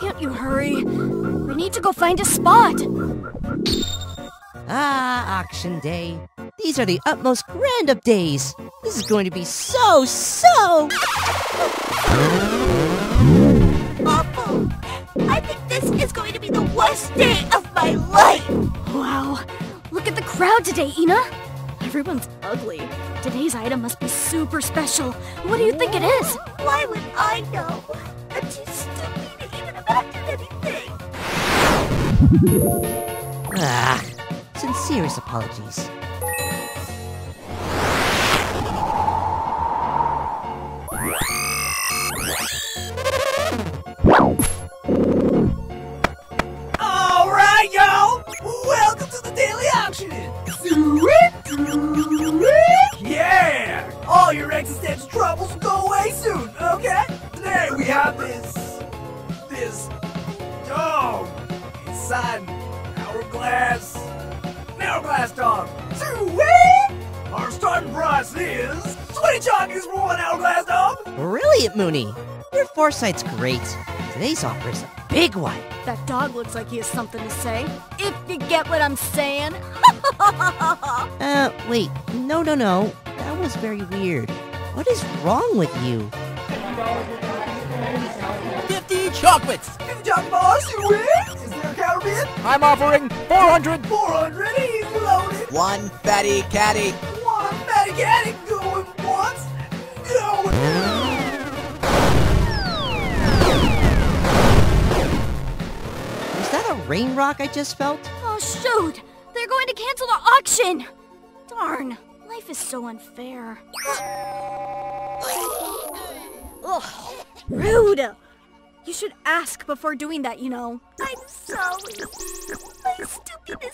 Can't you hurry? We need to go find a spot! Ah, auction day. These are the utmost grand of days. This is going to be so... awful! I think this is going to be the worst day of my life! Wow, look at the crowd today, Ina! Everyone's ugly. Today's item must be super special. What do you think it is? Why would I know? I'm too stupid to even imagine anything. Sincerest apologies. Alright, y'all! Welcome to the Daily Auction! Yeah! All your existential troubles will go away soon, okay? Today we have this dog inside an hourglass. An hourglass dog. Our starting price is 20 jockeys for one hourglass dog. Brilliant, Moony. Your foresight's great. Today's offer is a big one. That dog looks like he has something to say. If you get what I'm saying. Wait. No. That was very weird. What is wrong with you? 50 chocolates. 50 chocolate bars, you win. Is there a counterfeit? I'm offering 400. 400, he's loaded. One fatty catty. One fatty catty going once. No. Rain rock I just felt? Oh shoot! They're going to cancel the auction! Darn, life is so unfair. Ugh, rude! You should ask before doing that, you know. I'm sorry. My stupidness